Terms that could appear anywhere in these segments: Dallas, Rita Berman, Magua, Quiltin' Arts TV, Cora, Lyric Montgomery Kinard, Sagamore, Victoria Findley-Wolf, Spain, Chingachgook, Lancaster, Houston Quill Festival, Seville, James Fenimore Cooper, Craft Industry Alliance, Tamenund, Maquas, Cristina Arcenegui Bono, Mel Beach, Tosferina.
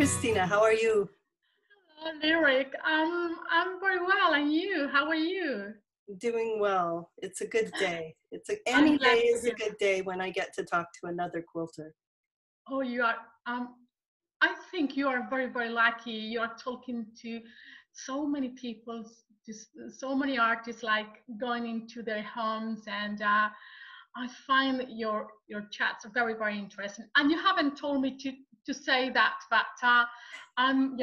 Christina, how are you? Hello, Lyric. I'm very well, and you? How are you? Doing well. It's a good day. Any day is a good day when I get to talk to another quilter. Oh, you are. I think you are very, very lucky. You are talking to so many people, so many artists, like going into their homes, and I find your chats are very, very interesting. And you haven't told me to say that, but I'm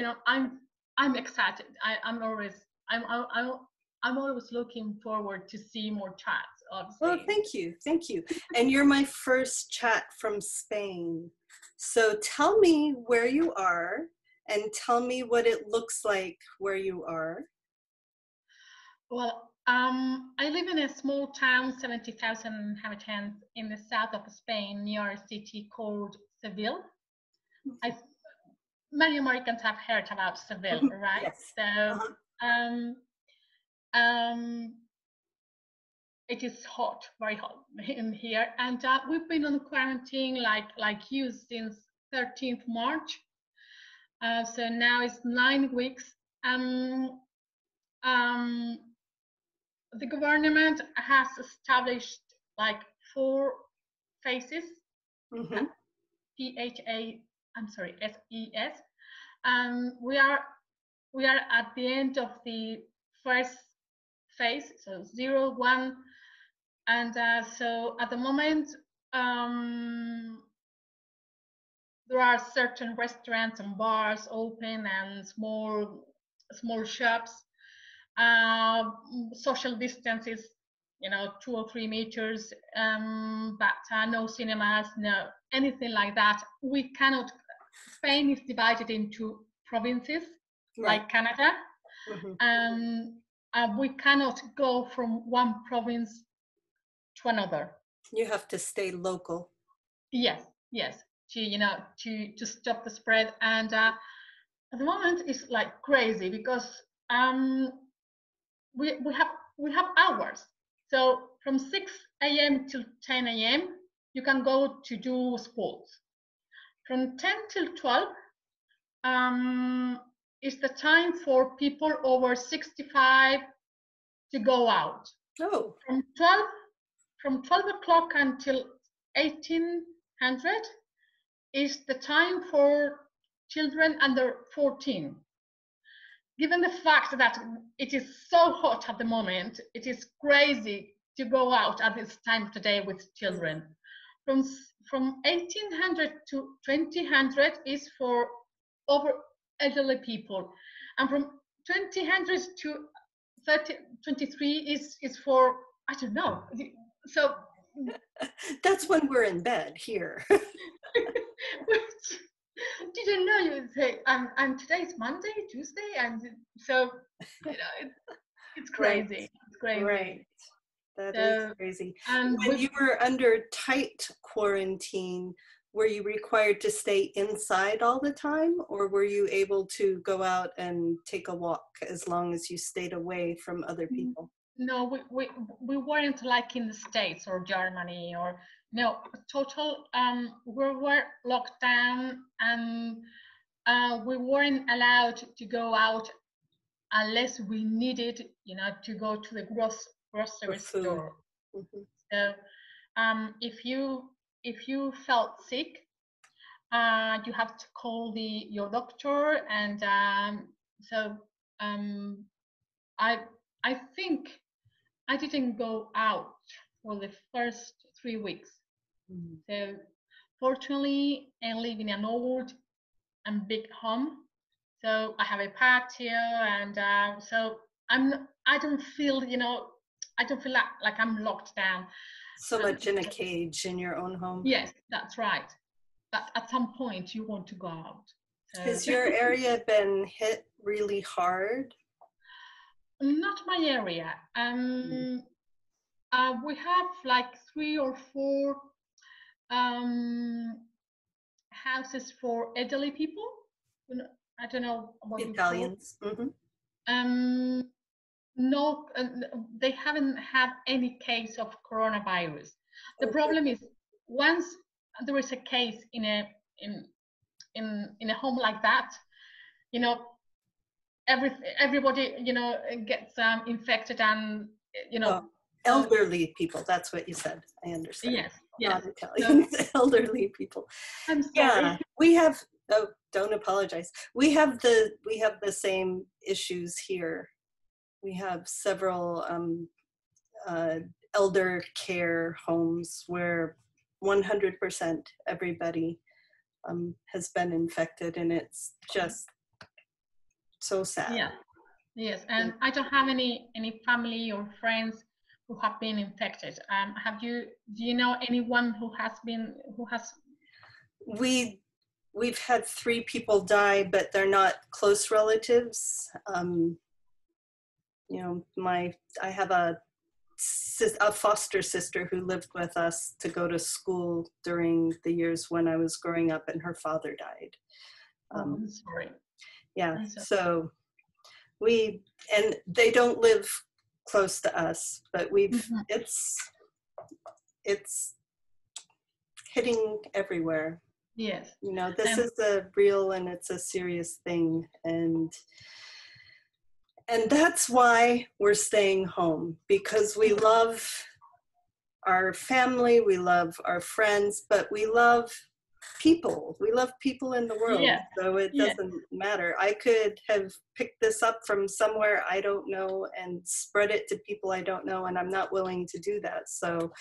excited. I'm always looking forward to see more chats, obviously. Well, thank you. And you're my first chat from Spain. So tell me where you are and tell me what it looks like where you are. Well, I live in a small town, 70,000 inhabitants, in the south of Spain, near a city called Seville. Many Americans have heard about Seville, right? Yes. So, it is hot, very hot in here, and we've been on quarantine like you since 13th March. So now it's 9 weeks. The government has established like 4 phases. Mm-hmm. SES. We are at the end of the first phase, so 0, 1, and so at the moment there are certain restaurants and bars open, and small shops. Social distance is, 2 or 3 meters, but no cinemas, no anything like that. We cannot. Spain is divided into provinces, right, like Canada. Mm-hmm. We cannot go from one province to another. You have to stay local. Yes, to stop the spread. And at the moment it's like crazy, because we have hours. So from 6 a.m. till 10 a.m. you can go to do sports. From 10 till 12 is the time for people over 65 to go out. Oh. From 12 o'clock until 1800 is the time for children under 14. Given the fact that it is so hot at the moment, it is crazy to go out at this time today with children. From 1800 to 2000 is for over elderly people, and from 2000 to 23 is for, I don't know. So that's when we're in bed here. Didn't know you would say, and today's Monday, Tuesday, and so it's crazy. Right. It's crazy. Right. That is crazy. And when you were under tight quarantine, were you required to stay inside all the time, or were you able to go out and take a walk as long as you stayed away from other people? No, we weren't like in the States or Germany, or no, total. We were locked down, and we weren't allowed to go out unless we needed, to go to the grocery store. Mm-hmm. So, if you felt sick, you have to call your doctor, and I think I didn't go out for the first 3 weeks. Mm-hmm. So fortunately, I live in an old and big home, so I have a patio, and so I don't feel like I'm locked down. So much in a cage in your own home. Yes, that's right. But at some point you want to go out. So. Has your area been hit really hard? Not my area. We have like 3 or 4 houses for elderly people. I don't know what Italians. Mm-hmm. No, they haven't had any case of coronavirus. The problem is, once there is a case in a in in a home like that, you know, everybody, you know, gets infected, and, you know, elderly people. That's what you said. I understand. Yes. Yes. Not Italian. So, elderly people. I'm sorry. Yeah. We have. Oh, don't apologize. We have the same issues here. We have several elder care homes where 100% everybody has been infected, and it's just so sad. Yeah. Yes, and I don't have any family or friends who have been infected. Have you? Do you know anyone who has been? Who has? We've had 3 people die, but they're not close relatives. You know, I have a foster sister who lived with us to go to school during the years when I was growing up, and her father died. I'm sorry. Yeah. So and they don't live close to us, but it's hitting everywhere. Yes. You know, this is a real, and it's a serious thing. And that's why we're staying home, because we love our family, we love our friends, but we love people. We love people in the world. Yeah. So it doesn't matter. I could have picked this up from somewhere I don't know and spread it to people I don't know, and I'm not willing to do that. So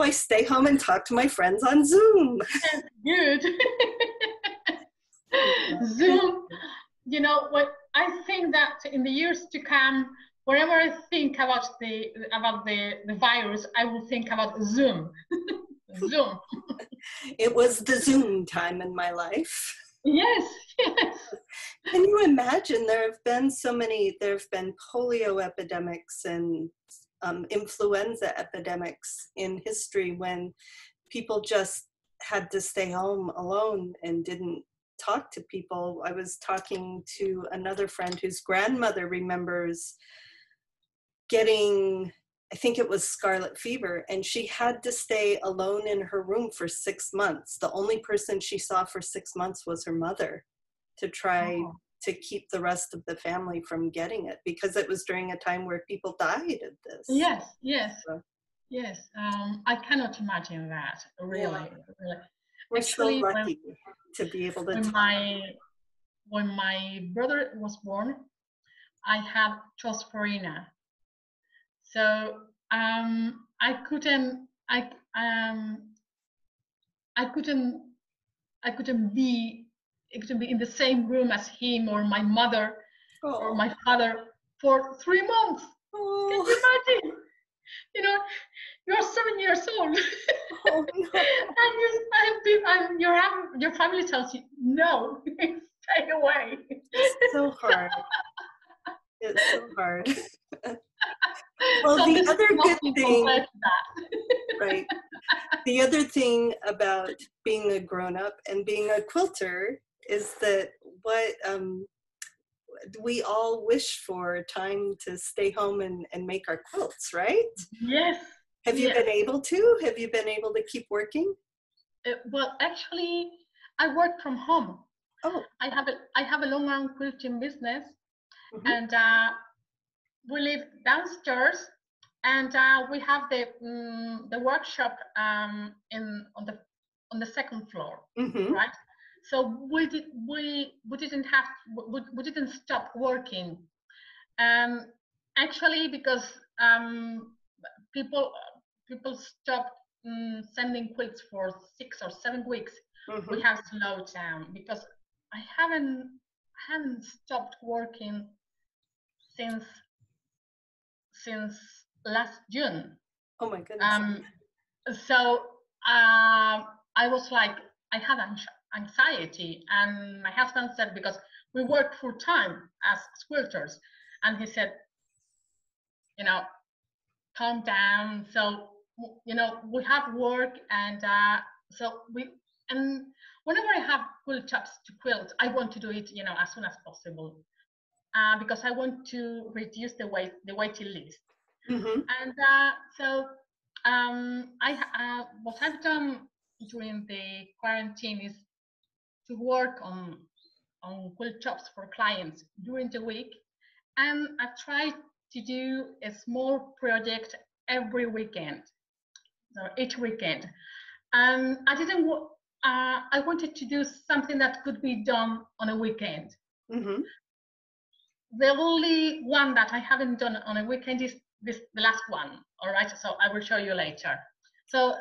I stay home and talk to my friends on Zoom. That's good. Zoom. You know what? I think that in the years to come, whenever I think about the virus, I will think about Zoom. Zoom. It was the Zoom time in my life. Yes, yes. Can you imagine? There have been polio epidemics and influenza epidemics in history when people just had to stay home alone and didn't talk to people. I was talking to another friend whose grandmother remembers getting, I think it was scarlet fever, and she had to stay alone in her room for 6 months. The only person she saw for 6 months was her mother to try to keep the rest of the family from getting it, because it was during a time where people died of this. Yes, yes, so. Yes. I cannot imagine that, really. Yeah. Really. We're actually so lucky to be able to talk. When my brother was born, I had Tosferina. So I couldn't be in the same room as him or my mother or my father for 3 months. Oh. Can you imagine? You know, you're 7 years old, oh, no. and your family tells you no, stay away. It's so hard. It's so hard. Well, so the other good thing, right? The other thing about being a grown-up and being a quilter is that what we all wish for time to stay home and make our quilts, right? Yes. Have you been able to? Have you been able to keep working? Well, actually, I work from home. Oh. I have a long-run quilting business, and we live downstairs, and we have the workshop on the second floor, right? So we didn't stop working, actually, because people stopped sending quilts for 6 or 7 weeks. We have slowed down because I haven't stopped working since last June. Oh my goodness. So I was like, I had anxiety, and my husband said, because we work full time as quilters, and he said, you know, calm down. So, you know, we have work, and and whenever I have quilt jobs to quilt, I want to do it, you know, as soon as possible, because I want to reduce the waiting list. And what I've done during the quarantine is to work on quilt jobs for clients during the week, and I've tried to do a small project every weekend, so each weekend. I wanted to do something that could be done on a weekend. Mm-hmm. The only one that I haven't done on a weekend is the last one. All right, so I will show you later. So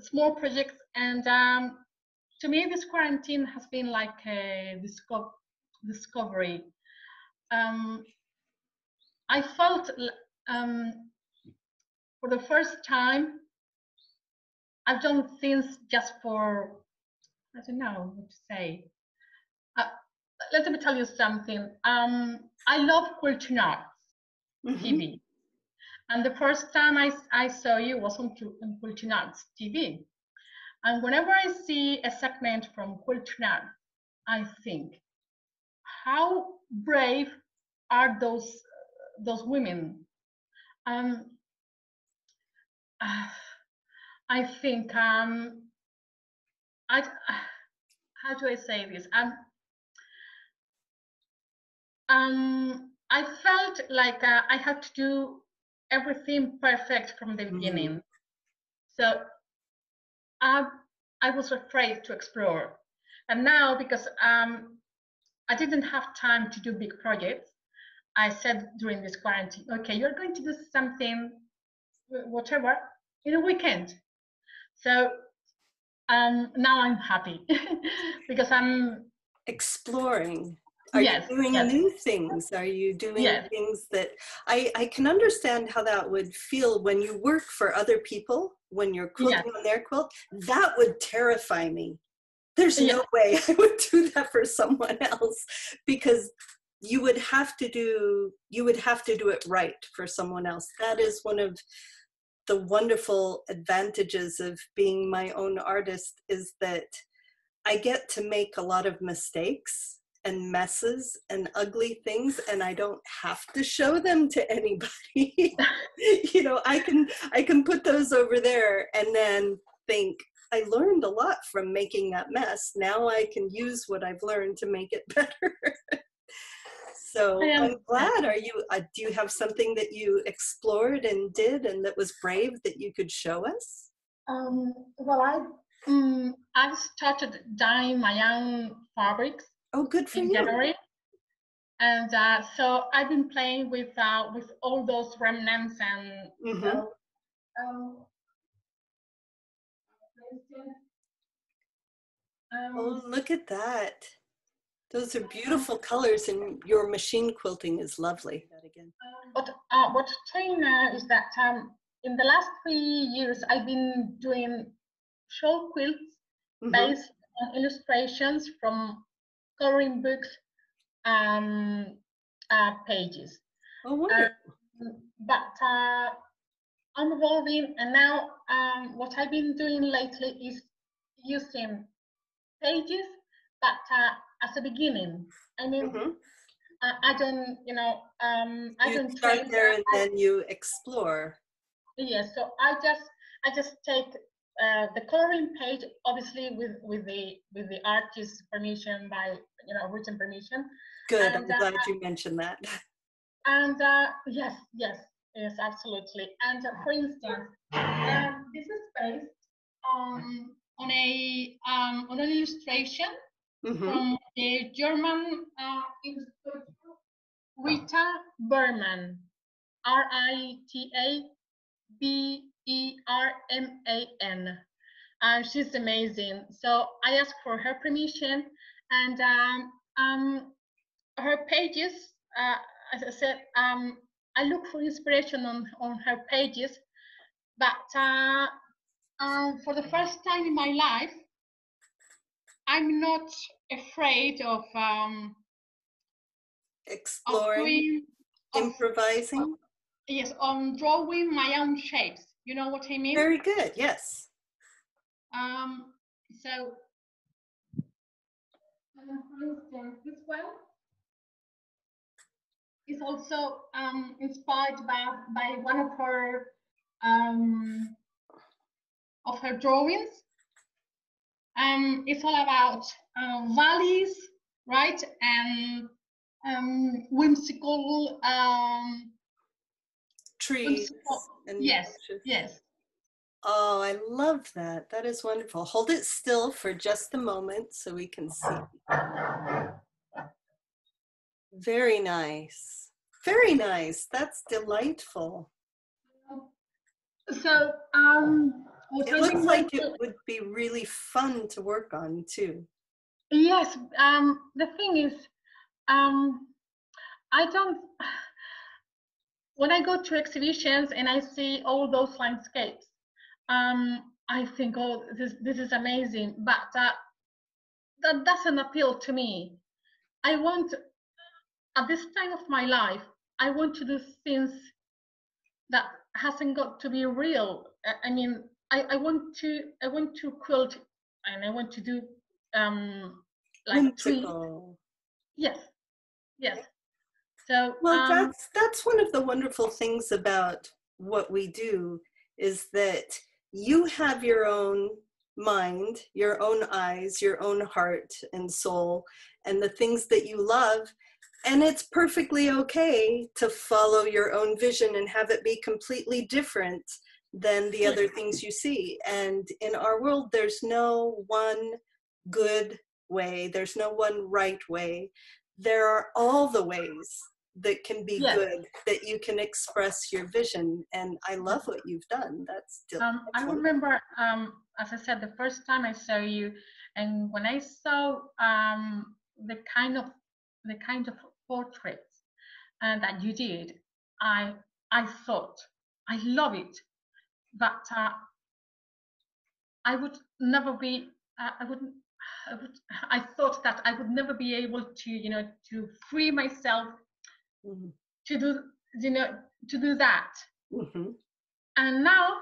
small projects, and to me this quarantine has been like a discovery. I felt for the first time I've done things just for, I don't know what to say. Let me tell you something. I love Quiltin' Arts TV, and the first time I saw you was on Quiltin' Arts TV. And whenever I see a segment from Quiltin' Arts, I think, how brave are those women? I think how do I say this? I felt like I had to do everything perfect from the beginning. So I was afraid to explore. And now, because I didn't have time to do big projects, I said during this quarantine, okay, you're going to do something, whatever, in a weekend. So now I'm happy because I'm exploring. Are you doing new things? Are you doing things that I can understand how that would feel when you work for other people, when you're quilting on their quilt? That would terrify me. There's no way I would do that for someone else, because you would have to do it right for someone else. That is one of the wonderful advantages of being my own artist, is that I get to make a lot of mistakes and messes and ugly things, and I don't have to show them to anybody. You know, I can put those over there and then think, I learned a lot from making that mess. Now I can use what I've learned to make it better. So I'm glad. Are you, do you have something that you explored and did and that was brave that you could show us? Well, I've started dyeing my own fabrics. Oh, good for you. In January. And so I've been playing with all those remnants and oh, look at that. Those are beautiful colors, and your machine quilting is lovely. But what changed now is that in the last 3 years I've been doing shawl quilts based on illustrations from coloring books pages. Oh, wonderful. But I'm evolving, and now what I've been doing lately is using pages, but as a beginning. I mean, I don't, you know, I don't start there and then you explore. Yes, so I just take the coloring page, obviously with the artist's permission, by, you know, written permission. Good, and, I'm glad you mentioned that. And yes, absolutely. And for instance, this is based on an illustration from the German illustrator Rita Berman, R-I-T-A-B-E-R-M-A-N. She's amazing. So I asked for her permission, and her pages, as I said, I look for inspiration on her pages, but for the first time in my life, I'm not afraid of exploring, improvising. Yes, drawing my own shapes. You know what I mean? Very good, yes. So, for instance, this one is also inspired by one of her drawings. It's all about valleys, right, and whimsical trees. Whimsical, yes, yes. Oh, I love that. That is wonderful. Hold it still for just a moment so we can see. Very nice. Very nice. That's delightful. So, it looks like it would be really fun to work on too. Yes. The thing is, I don't. When I go to exhibitions and I see all those landscapes, I think, oh, this is amazing, but that doesn't appeal to me. I want, at this time of my life, I want to do things that hasn't got to be real. I mean, I want to quilt, and I want to do like trees. Yes, yes. So well, that's one of the wonderful things about what we do, is that you have your own mind, your own eyes, your own heart and soul, and the things that you love. And it's perfectly okay to follow your own vision and have it be completely different than the other things you see. And in our world, there's no one good way. There's no one right way. There are all the ways that can be good, that you can express your vision. And I love what you've done. That's still I remember, as I said, the first time I saw you, and when I saw the kind of portraits that you did, I thought, I love it, but I would never be, I thought that I would never be able to, you know, to free myself to do, you know, to do that. And now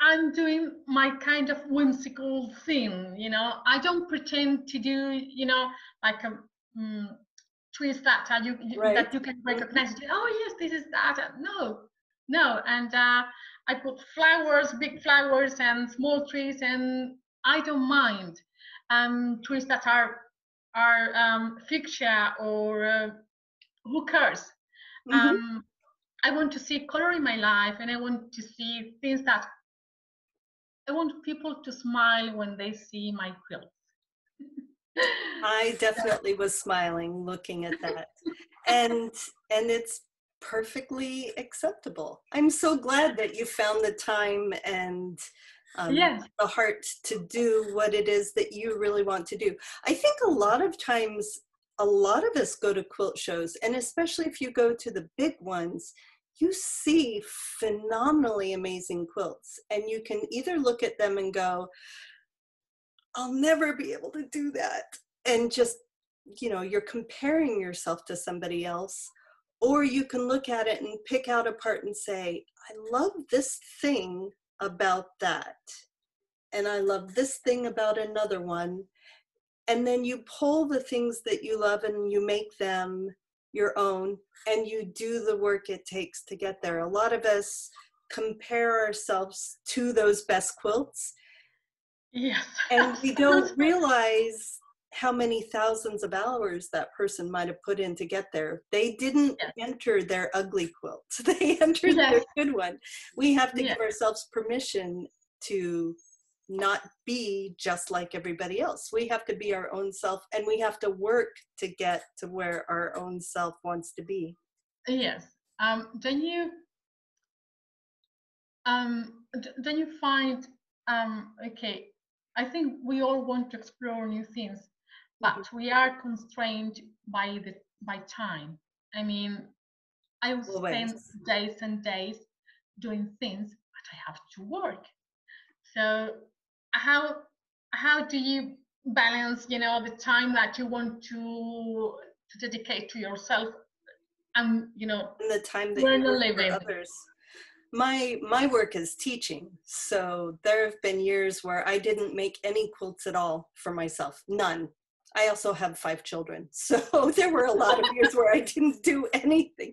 I'm doing my kind of whimsical thing, you know. I don't pretend to do, you know, like a trees that that you can recognize. Oh yes, this is that. No, no. And I put flowers, big flowers, and small trees, and I don't mind trees that are fuchsia or who cares? I want to see color in my life, and I want to see things that I want people to smile when they see my quilts. I definitely was smiling looking at that, and it's perfectly acceptable. I'm so glad that you found the time and the heart to do what it is that you really want to do. I think a lot of times, a lot of us go to quilt shows, and especially if you go to the big ones, you see phenomenally amazing quilts, and you can either look at them and go, I'll never be able to do that. And just, you know, you're comparing yourself to somebody else, or you can look at it and pick out a part and say, I love this thing about that, and I love this thing about another one. And then you pull the things that you love and you make them your own, and you do the work it takes to get there. A lot of us compare ourselves to those best quilts. Yes. And we don't realize how many thousands of hours that person might have put in to get there. They didn't enter their ugly quilt. They entered their good one. We have to give ourselves permission to not be just like everybody else. We have to be our own self, and we have to work to get to where our own self wants to be. Yes. Don't you find, okay, I think we all want to explore new things, but we are constrained by time. I mean, I will spend days and days doing things, but I have to work. So how do you balance, you know, the time that you want to dedicate to yourself, and you know, and the time that you work for others? My work is teaching, so there have been years where I didn't make any quilts at all for myself, none. I also have 5 children, so there were a lot of years where I didn't do anything.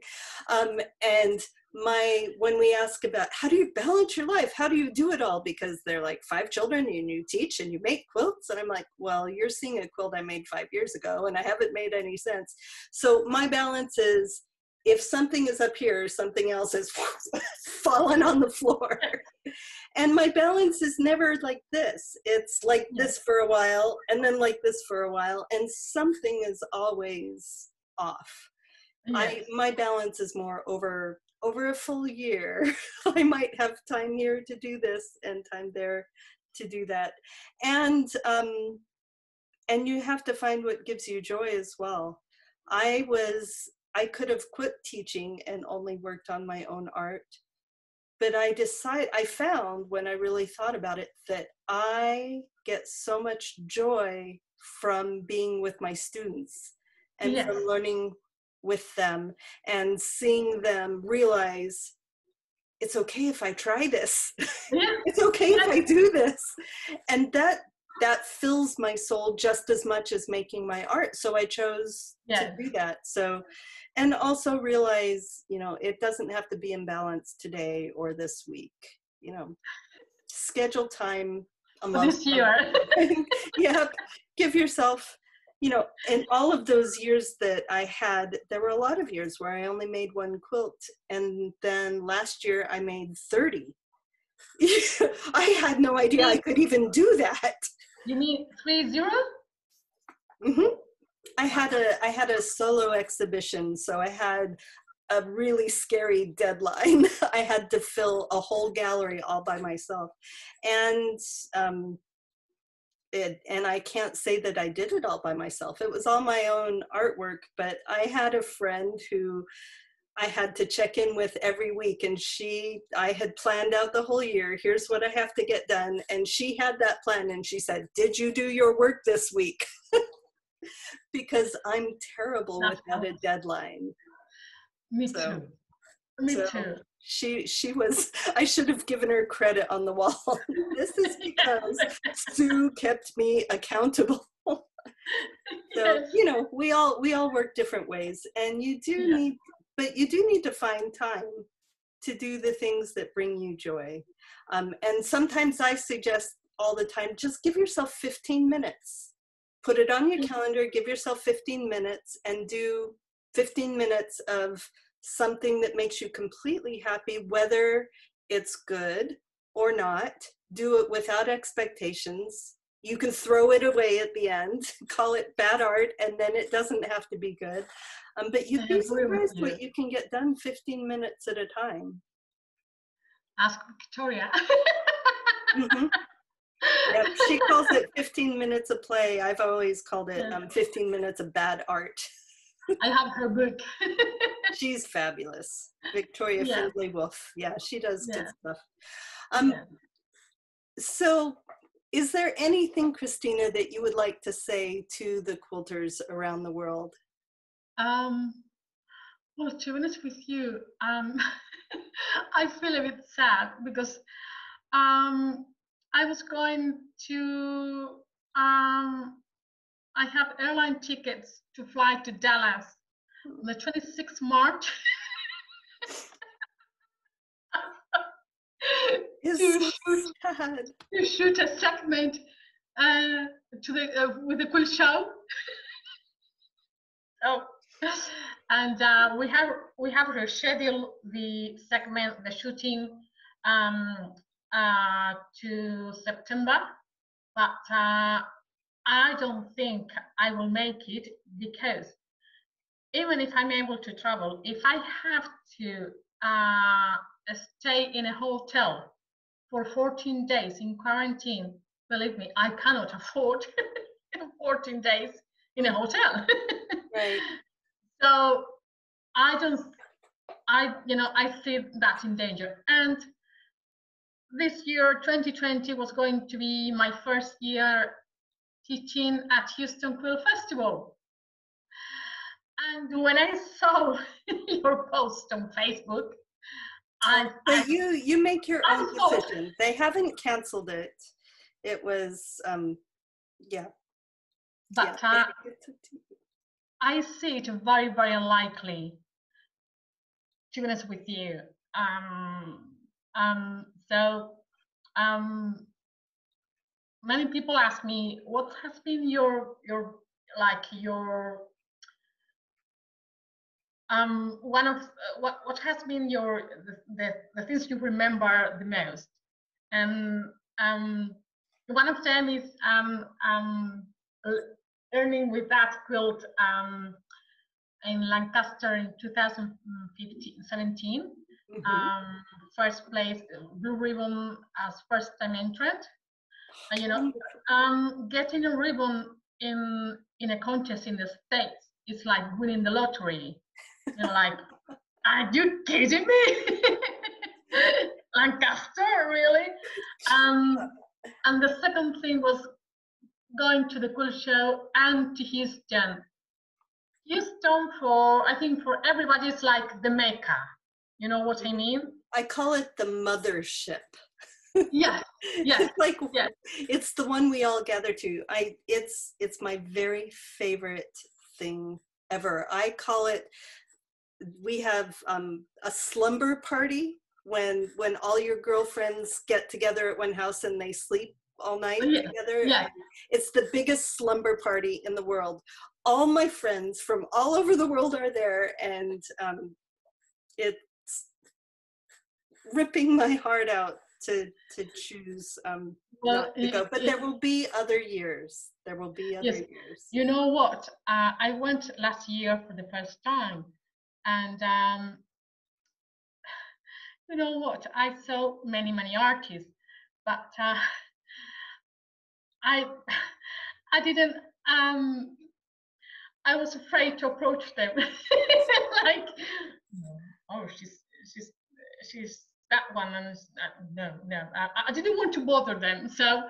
And when we ask about how do you balance your life, how do you do it all, because they're like 5 children and you teach and you make quilts, and I'm like, well, you're seeing a quilt I made 5 years ago and I haven't made any since. So my balance is, if something is up here, something else has fallen on the floor. And my balance is never like this. It's like this for a while, and then like this for a while, and something is always off. Yes. My balance is more over a full year. I might have time here to do this and time there to do that. And you have to find what gives you joy as well. I could have quit teaching and only worked on my own art, but I found when I really thought about it that I get so much joy from being with my students and yes. from learning with them and seeing them realize it's okay if I try this. Yeah. It's okay if I do this. And that fills my soul just as much as making my art. So I chose yeah. to do that. So, and also realize, you know, it doesn't have to be in balance today or this week, you know, schedule time a month. This year. Yeah. Give yourself, you know, in all of those years that I had, there were a lot of years where I only made 1 quilt. And then last year I made 30. I had no idea I could even do that. You mean 30? Mm-hmm. I had a solo exhibition, so I had a really scary deadline. I had to fill a whole gallery all by myself, and I can't say that I did it all by myself. It was all my own artwork, but I had a friend who I had to check in with every week, and I had planned out the whole year. Here's what I have to get done. And she had that plan, and she said, did you do your work this week? Because I'm terrible without a deadline. Me too. She was, I should have given her credit on the wall. This is because Sue kept me accountable. So, yes. you know, we all work different ways, and you do yeah. need, but you do need to find time to do the things that bring you joy. And sometimes I suggest all the time, just give yourself 15 minutes. Put it on your calendar, give yourself 15 minutes and do 15 minutes of something that makes you completely happy, whether it's good or not. Do it without expectations. You can throw it away at the end, call it bad art, and then it doesn't have to be good. But you'd be surprised what you can get done 15 minutes at a time. Ask Victoria. Mm-hmm. Yep, she calls it 15 minutes of play. I've always called it 15 minutes of bad art. I have her book. She's fabulous. Victoria yeah. Findley-Wolf. Yeah, she does yeah. good stuff. So is there anything, Christina, that you would like to say to the quilters around the world? Well, to be honest with you, I feel a bit sad because I was going to I have airline tickets to fly to Dallas on the 26th March. to shoot a segment with the quilt show. Oh. And we have rescheduled the segment, the shooting, to September, but I don't think I will make it, because even if I'm able to travel, if I have to stay in a hotel for 14 days in quarantine, believe me, I cannot afford 14 days in a hotel. Right. So I see that in danger. And this year, 2020, was going to be my first year teaching at Houston Quill Festival. And when I saw your post on Facebook, you make your own decision. They haven't canceled it. It was, yeah. But yeah. I see it very, very unlikely, to be honest with you. Many people ask me, what has been the things you remember the most? And one of them is earning with that quilt in Lancaster in 2017. Mm-hmm. First place, blue ribbon as first time entrant. And, you know, getting a ribbon in a contest in the States is like winning the lottery. You're like, are you kidding me? Lancaster, really? And the second thing was going to the quilt show and to Houston. Houston, for I think for everybody, is like the Mecca. You know what I mean? I call it the mothership. Yes, yes. It's like, yes, it's the one we all gather to. It's my very favorite thing ever. I call it, we have a slumber party when all your girlfriends get together at one house and they sleep all night together. Yeah. It's the biggest slumber party in the world. All my friends from all over the world are there, and it's ripping my heart out to choose to go. But there will be other years. There will be other years. You know what? I went last year for the first time, and you know what? I saw many artists, but I didn't. I was afraid to approach them. Like, oh, she's that one, and no, I didn't want to bother them. So,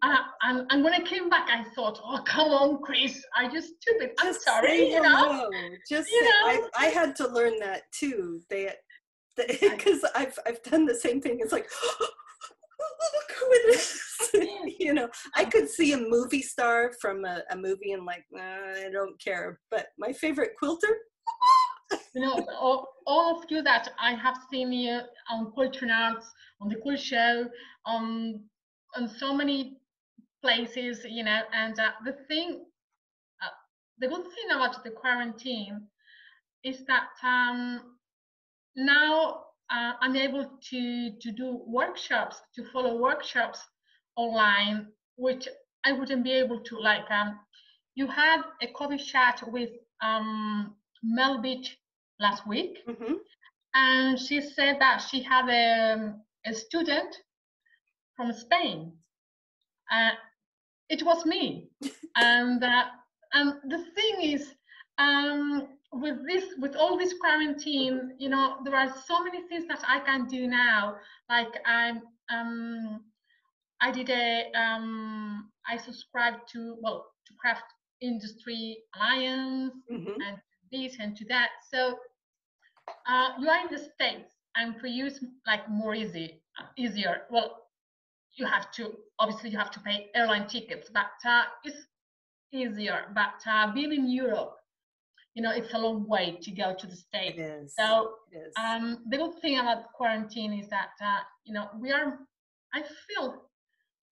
and when I came back, I thought, oh, come on, Chris, are you stupid? I'm just sorry, you know. Just you know? I had to learn that too. Because I've done the same thing. It's like, look who it is. You know, I could see a movie star from a movie and like, nah, I don't care. But my favorite quilter, you know, all of you that I have seen you on Quiltinar, on the Quilt Show, on so many places, you know. And the good thing about the quarantine is that now I'm able to do workshops, to follow workshops online, which I wouldn't be able to. Like, you had a coffee chat with Mel Beach last week, mm-hmm. and she said that she had a student from Spain. It was me, and the thing is, with all this quarantine, you know, there are so many things that I can do now. Like I subscribed to Craft Industry Alliance, mm-hmm. and this and to that. So you are in the States, and for you it's like more easier. Well, you have to pay airline tickets, but it's easier. But being in Europe, you know, it's a long way to go to the States. It is. So it is. The good thing about quarantine is that you know, I feel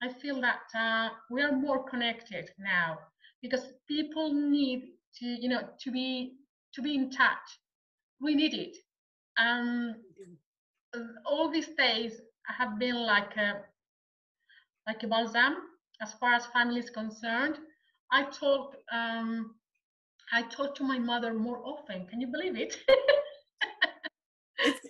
that we are more connected now, because people need to, you know, to be in touch. We need it. All these days have been like a balsam as far as family is concerned. I talk to my mother more often. Can you believe it?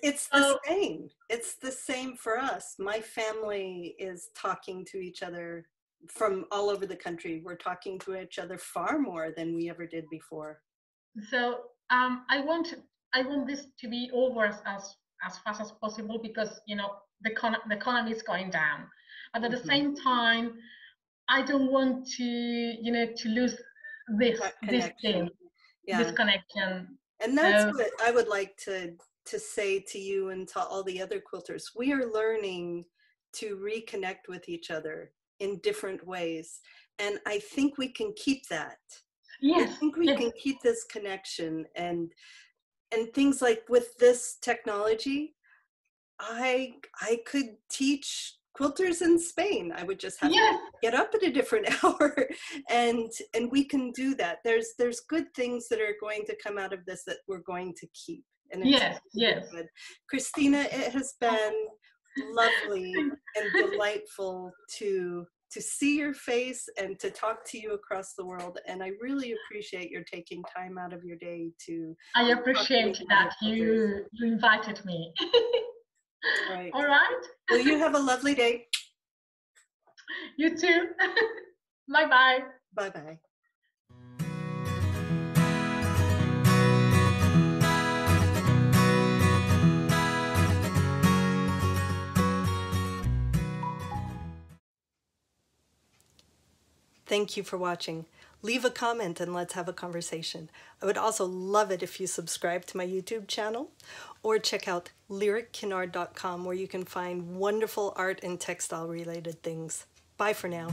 It's the same. It's the same for us. My family is talking to each other from all over the country. We're talking to each other far more than we ever did before. So I want this to be over as fast as possible, because you know the economy is going down. But at mm-hmm. the same time, I don't want to, you know, to lose this connection. And that's what I would like to say to you and to all the other quilters. We are learning to reconnect with each other in different ways, and I think we can keep that. Yes, I think we can keep this connection, and things like with this technology, I could teach quilters in Spain. I would just have to get up at a different hour, and we can do that. There's good things that are going to come out of this that we're going to keep. And it's good. Christina, it has been lovely and delightful to see your face and to talk to you across the world. And I really appreciate your taking time out of your day to... I appreciate that you invited me. Right. All right. Well, you have a lovely day. You too. Bye-bye. Bye-bye. Thank you for watching. Leave a comment and let's have a conversation. I would also love it if you subscribe to my YouTube channel or check out lyrickinard.com, where you can find wonderful art and textile related things. Bye for now.